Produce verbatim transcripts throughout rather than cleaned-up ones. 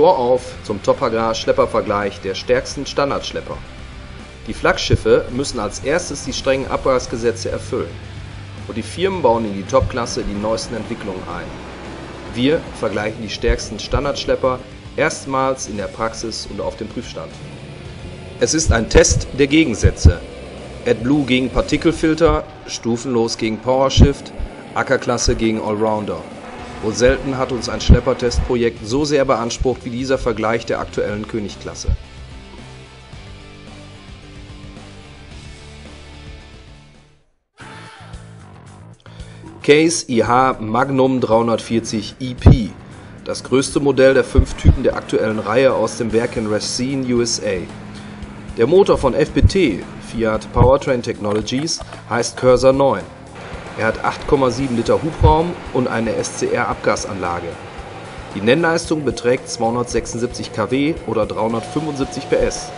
Tor auf zum Tophagar-Schleppervergleich der stärksten Standardschlepper. Die Flaggschiffe müssen als erstes die strengen Abgasgesetze erfüllen und die Firmen bauen in die Topklasse die neuesten Entwicklungen ein. Wir vergleichen die stärksten Standardschlepper erstmals in der Praxis und auf dem Prüfstand. Es ist ein Test der Gegensätze. AdBlue gegen Partikelfilter, Stufenlos gegen Powershift, Ackerklasse gegen Allrounder. Wohl selten hat uns ein Schleppertestprojekt so sehr beansprucht wie dieser Vergleich der aktuellen Königklasse. Case I H Magnum dreihundertvierzig E P, das größte Modell der fünf Typen der aktuellen Reihe aus dem Werk in Racine, U S A. Der Motor von F P T, Fiat Powertrain Technologies, heißt Cursor neun. Er hat acht Komma sieben Liter Hubraum und eine S C R-Abgasanlage. Die Nennleistung beträgt zweihundertsechsundsiebzig Kilowatt oder dreihundertfünfundsiebzig P S.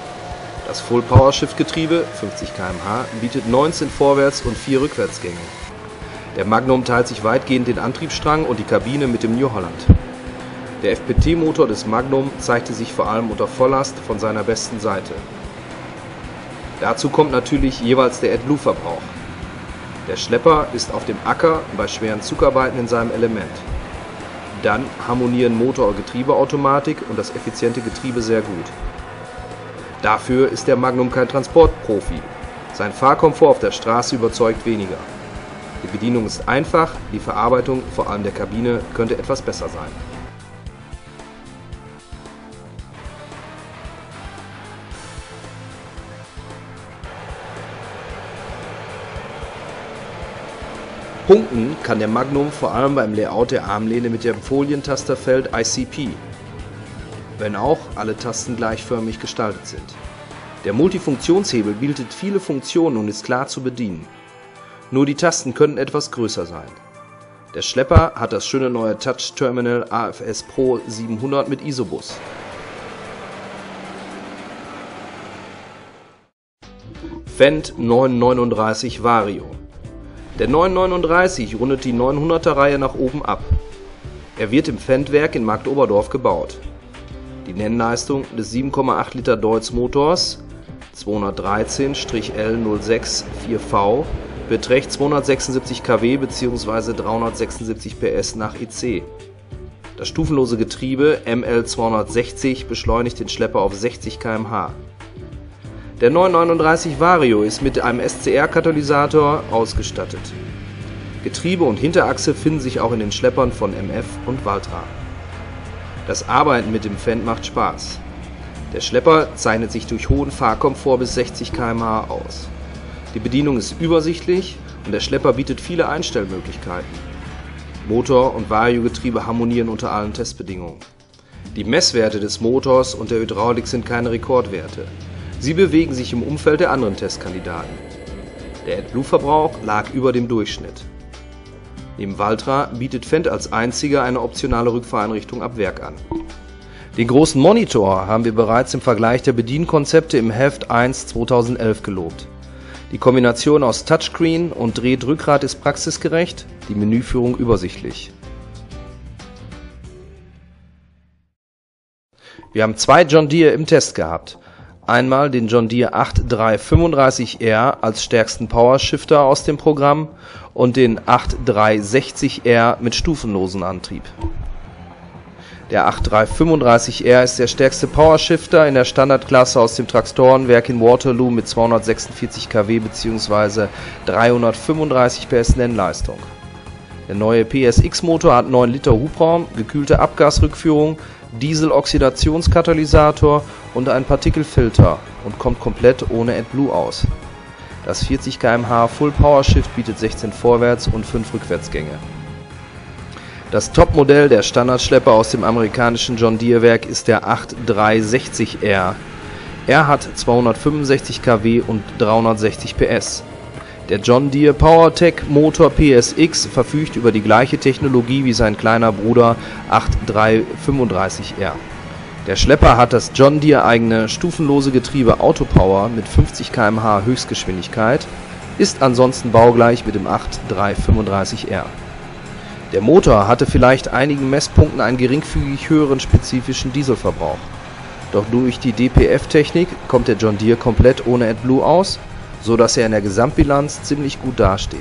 Das Full-Power-Shift-Getriebe, fünfzig Kilometer pro Stunde, bietet neunzehn Vorwärts- und vier Rückwärtsgänge. Der Magnum teilt sich weitgehend den Antriebsstrang und die Kabine mit dem New Holland. Der F P T-Motor des Magnum zeigte sich vor allem unter Volllast von seiner besten Seite. Dazu kommt natürlich jeweils der AdBlue-Verbrauch. Der Schlepper ist auf dem Acker bei schweren Zugarbeiten in seinem Element. Dann harmonieren Motor- und Getriebeautomatik und das effiziente Getriebe sehr gut. Dafür ist der Magnum kein Transportprofi. Sein Fahrkomfort auf der Straße überzeugt weniger. Die Bedienung ist einfach, die Verarbeitung, vor allem der Kabine, könnte etwas besser sein. Punkten kann der Magnum vor allem beim Layout der Armlehne mit dem Folientasterfeld I C P, wenn auch alle Tasten gleichförmig gestaltet sind. Der Multifunktionshebel bietet viele Funktionen und ist klar zu bedienen. Nur die Tasten könnten etwas größer sein. Der Schlepper hat das schöne neue Touch-Terminal A F S Pro siebenhundert mit Isobus. Fendt neun drei neun Vario. Der neun drei neun rundet die neunhunderter Reihe nach oben ab. Er wird im Fendt-Werk in Marktoberdorf gebaut. Die Nennleistung des sieben Komma acht Liter Deutz Motors zwei eins drei L null sechs vier V beträgt zweihundertsechsundsiebzig Kilowatt bzw. dreihundertsechsundsiebzig P S nach E C. Das stufenlose Getriebe M L zweihundertsechzig beschleunigt den Schlepper auf sechzig Kilometer pro Stunde. Der neun drei neun Vario ist mit einem S C R-Katalysator ausgestattet. Getriebe und Hinterachse finden sich auch in den Schleppern von M F und Valtra. Das Arbeiten mit dem Fendt macht Spaß. Der Schlepper zeichnet sich durch hohen Fahrkomfort bis sechzig Kilometer pro Stunde aus. Die Bedienung ist übersichtlich und der Schlepper bietet viele Einstellmöglichkeiten. Motor und Vario-Getriebe harmonieren unter allen Testbedingungen. Die Messwerte des Motors und der Hydraulik sind keine Rekordwerte. Sie bewegen sich im Umfeld der anderen Testkandidaten. Der AdBlue-Verbrauch lag über dem Durchschnitt. Neben Valtra bietet Fendt als einziger eine optionale Rückfahreinrichtung ab Werk an. Den großen Monitor haben wir bereits im Vergleich der Bedienkonzepte im Heft eins zweitausendelf gelobt. Die Kombination aus Touchscreen und Drehdrückgrat ist praxisgerecht, die Menüführung übersichtlich. Wir haben zwei John Deere im Test gehabt. Einmal den John Deere acht drei fünfunddreißig R als stärksten Powershifter aus dem Programm und den acht drei sechzig R mit stufenlosen Antrieb. Der acht drei fünfunddreißig R ist der stärkste Powershifter in der Standardklasse aus dem Traktorenwerk in Waterloo mit zweihundertsechsundvierzig Kilowatt bzw. dreihundertfünfunddreißig P S Nennleistung. Der neue P S X-Motor hat neun Liter Hubraum, gekühlte Abgasrückführung, Diesel-Oxidationskatalysator und ein Partikelfilter und kommt komplett ohne AdBlue aus. Das vierzig Kilometer pro Stunde Full-Power-Shift bietet sechzehn Vorwärts- und fünf Rückwärtsgänge. Das Topmodell der Standardschlepper aus dem amerikanischen John Deere-Werk ist der acht drei sechzig R. Er hat zweihundertfünfundsechzig Kilowatt und dreihundertsechzig P S. Der John Deere PowerTech Motor P S X verfügt über die gleiche Technologie wie sein kleiner Bruder acht drei fünfunddreißig R. Der Schlepper hat das John Deere eigene stufenlose Getriebe AutoPower mit fünfzig Kilometer pro Stunde Höchstgeschwindigkeit, ist ansonsten baugleich mit dem acht drei fünfunddreißig R. Der Motor hatte vielleicht einigen Messpunkten einen geringfügig höheren spezifischen Dieselverbrauch. Doch durch die D P F-Technik kommt der John Deere komplett ohne AdBlue aus, so dass er in der Gesamtbilanz ziemlich gut dasteht.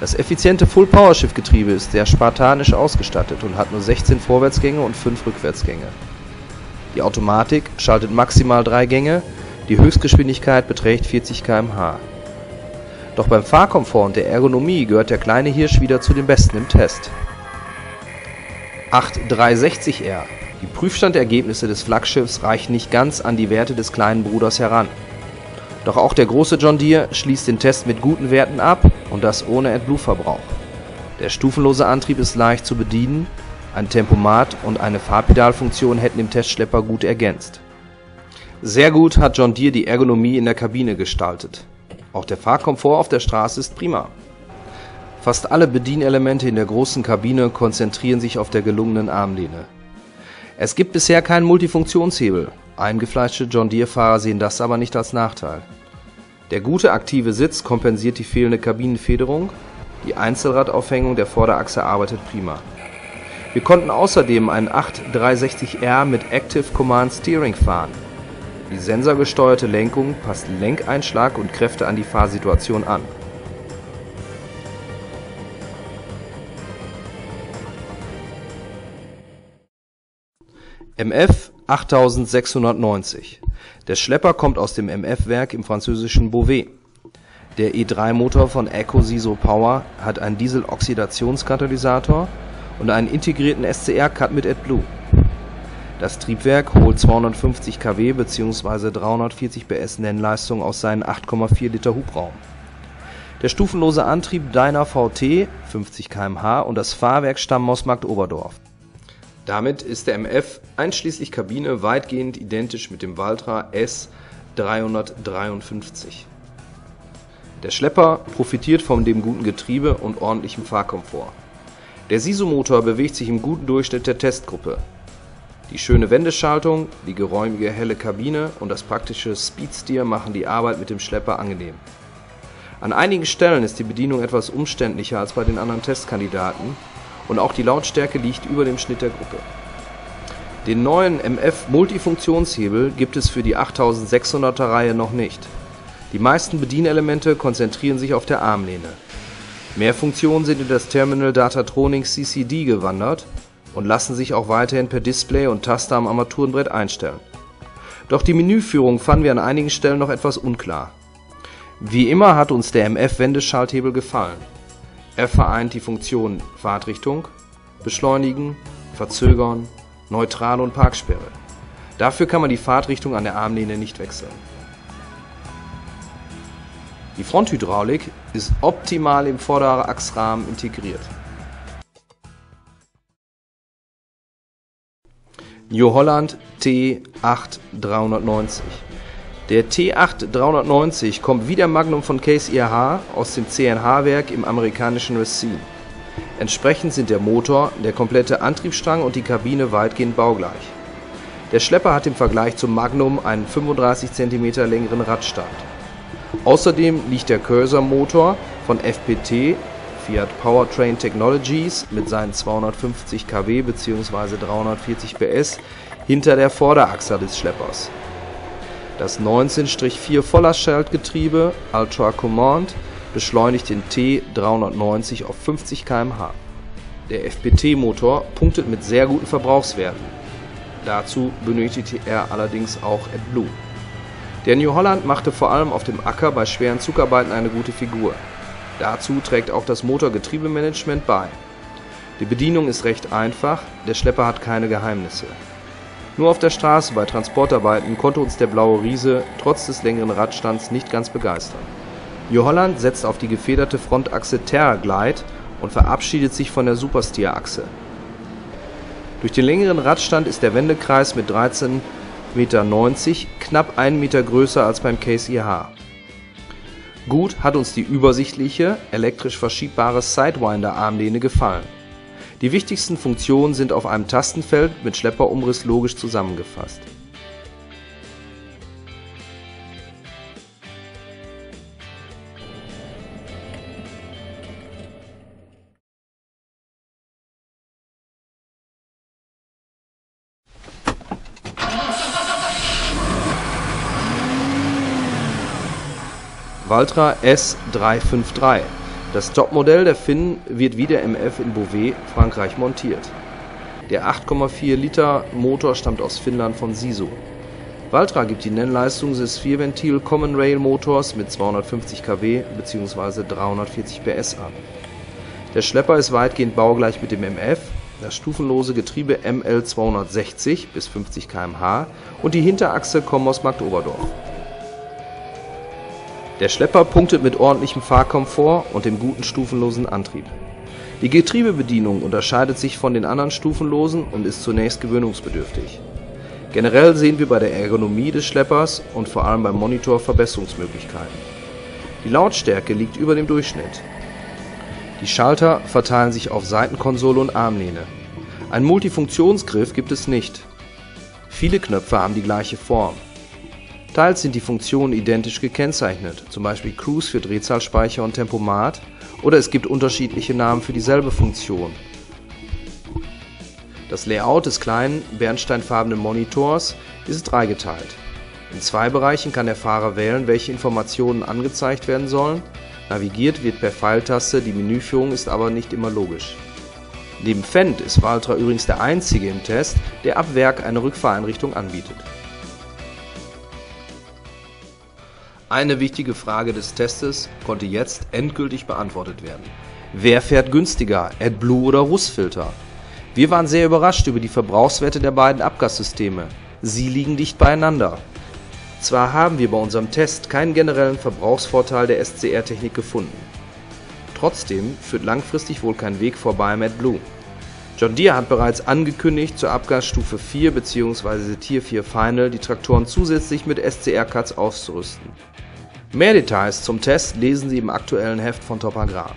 Das effiziente Full-Power-Shift-Getriebe ist sehr spartanisch ausgestattet und hat nur sechzehn Vorwärtsgänge und fünf Rückwärtsgänge. Die Automatik schaltet maximal drei Gänge, die Höchstgeschwindigkeit beträgt vierzig Kilometer pro Stunde. Doch beim Fahrkomfort und der Ergonomie gehört der kleine Hirsch wieder zu den besten im Test. acht drei sechzig R. Die Prüfstandergebnisse des Flaggschiffs reichen nicht ganz an die Werte des kleinen Bruders heran. Doch auch der große John Deere schließt den Test mit guten Werten ab und das ohne AdBlue-Verbrauch. Der stufenlose Antrieb ist leicht zu bedienen, ein Tempomat und eine Fahrpedalfunktion hätten den Testschlepper gut ergänzt. Sehr gut hat John Deere die Ergonomie in der Kabine gestaltet. Auch der Fahrkomfort auf der Straße ist prima. Fast alle Bedienelemente in der großen Kabine konzentrieren sich auf der gelungenen Armlehne. Es gibt bisher keinen Multifunktionshebel, eingefleischte John Deere-Fahrer sehen das aber nicht als Nachteil. Der gute aktive Sitz kompensiert die fehlende Kabinenfederung, die Einzelradaufhängung der Vorderachse arbeitet prima. Wir konnten außerdem einen acht drei sechzig R mit Active Command Steering fahren. Die sensorgesteuerte Lenkung passt Lenkeinschlag und Kräfte an die Fahrsituation an. M F achtundsechzig neunzig. Der Schlepper kommt aus dem M F-Werk im französischen Beauvais. Der E drei Motor von EcoSiso Power hat einen Diesel-Oxidationskatalysator und einen integrierten S C R-Cut mit AdBlue. Das Triebwerk holt zweihundertfünfzig Kilowatt bzw. dreihundertvierzig PS Nennleistung aus seinem acht Komma vier Liter Hubraum. Der stufenlose Antrieb DynaVT fünfzig Kilometer pro Stunde und das Fahrwerk stammen aus Marktoberdorf. Damit ist der M F einschließlich Kabine weitgehend identisch mit dem Valtra S dreihundertdreiundfünfzig. Der Schlepper profitiert von dem guten Getriebe und ordentlichem Fahrkomfort. Der Sisu-Motor bewegt sich im guten Durchschnitt der Testgruppe. Die schöne Wendeschaltung, die geräumige helle Kabine und das praktische Speedsteer machen die Arbeit mit dem Schlepper angenehm. An einigen Stellen ist die Bedienung etwas umständlicher als bei den anderen Testkandidaten und auch die Lautstärke liegt über dem Schnitt der Gruppe. Den neuen M F Multifunktionshebel gibt es für die achtundsechzighunderter Reihe noch nicht. Die meisten Bedienelemente konzentrieren sich auf der Armlehne. Mehr Funktionen sind in das Terminal Datatroning C C D gewandert und lassen sich auch weiterhin per Display und Taste am Armaturenbrett einstellen. Doch die Menüführung fanden wir an einigen Stellen noch etwas unklar. Wie immer hat uns der M F-Wendeschalthebel gefallen. Er vereint die Funktionen Fahrtrichtung, Beschleunigen, Verzögern, Neutral und Parksperre. Dafür kann man die Fahrtrichtung an der Armlehne nicht wechseln. Die Fronthydraulik ist optimal im Vorderachsrahmen integriert. New Holland T acht dreihundertneunzig. Der T acht dreihundertneunzig kommt wie der Magnum von Case I H aus dem C N H-Werk im amerikanischen Racine. Entsprechend sind der Motor, der komplette Antriebsstrang und die Kabine weitgehend baugleich. Der Schlepper hat im Vergleich zum Magnum einen fünfunddreißig Zentimeter längeren Radstand. Außerdem liegt der Cursor-Motor von F P T Fiat Powertrain Technologies mit seinen zweihundertfünfzig Kilowatt bzw. dreihundertvierzig PS hinter der Vorderachse des Schleppers. Das neunzehn vier Vollerschaltgetriebe Auto Command beschleunigt den T dreihundertneunzig auf fünfzig Kilometer pro Stunde. Der F P T-Motor punktet mit sehr guten Verbrauchswerten. Dazu benötigt er allerdings auch AdBlue. Der New Holland machte vor allem auf dem Acker bei schweren Zugarbeiten eine gute Figur. Dazu trägt auch das Motor-Getriebemanagement bei. Die Bedienung ist recht einfach, der Schlepper hat keine Geheimnisse. Nur auf der Straße bei Transportarbeiten konnte uns der blaue Riese trotz des längeren Radstands nicht ganz begeistern. New Holland setzt auf die gefederte Frontachse Terraglide und verabschiedet sich von der Supersteerachse. Durch den längeren Radstand ist der Wendekreis mit dreizehn Komma neunzig Meter knapp einen Meter größer als beim Case I H. Gut hat uns die übersichtliche, elektrisch verschiebbare Sidewinder-Armlehne gefallen. Die wichtigsten Funktionen sind auf einem Tastenfeld mit Schlepperumriss logisch zusammengefasst. Valtra S drei fünf drei. Das Topmodell der Finnen wird wie der M F in Beauvais, Frankreich, montiert. Der acht Komma vier Liter Motor stammt aus Finnland von Sisu. Valtra gibt die Nennleistung des Vierventil Common Rail Motors mit zweihundertfünfzig Kilowatt bzw. dreihundertvierzig P S an. Der Schlepper ist weitgehend baugleich mit dem M F, das stufenlose Getriebe M L zweihundertsechzig bis fünfzig Kilometer pro Stunde und die Hinterachse kommen aus Marktoberdorf. Der Schlepper punktet mit ordentlichem Fahrkomfort und dem guten stufenlosen Antrieb. Die Getriebebedienung unterscheidet sich von den anderen stufenlosen und ist zunächst gewöhnungsbedürftig. Generell sehen wir bei der Ergonomie des Schleppers und vor allem beim Monitor Verbesserungsmöglichkeiten. Die Lautstärke liegt über dem Durchschnitt. Die Schalter verteilen sich auf Seitenkonsole und Armlehne. Ein Multifunktionsgriff gibt es nicht. Viele Knöpfe haben die gleiche Form. Teils sind die Funktionen identisch gekennzeichnet, zum Beispiel Cruise für Drehzahlspeicher und Tempomat, oder es gibt unterschiedliche Namen für dieselbe Funktion. Das Layout des kleinen, bernsteinfarbenen Monitors ist dreigeteilt. In zwei Bereichen kann der Fahrer wählen, welche Informationen angezeigt werden sollen. Navigiert wird per Pfeiltaste, die Menüführung ist aber nicht immer logisch. Neben Fendt ist Valtra übrigens der einzige im Test, der ab Werk eine Rückfahreinrichtung anbietet. Eine wichtige Frage des Testes konnte jetzt endgültig beantwortet werden. Wer fährt günstiger, AdBlue oder R U S-Filter? Wir waren sehr überrascht über die Verbrauchswerte der beiden Abgassysteme. Sie liegen dicht beieinander. Zwar haben wir bei unserem Test keinen generellen Verbrauchsvorteil der S C R-Technik gefunden. Trotzdem führt langfristig wohl kein Weg vorbei am AdBlue. John Deere hat bereits angekündigt, zur Abgasstufe vier bzw. Tier vier Final die Traktoren zusätzlich mit S C R-Cuts auszurüsten. Mehr Details zum Test lesen Sie im aktuellen Heft von Top Agrar.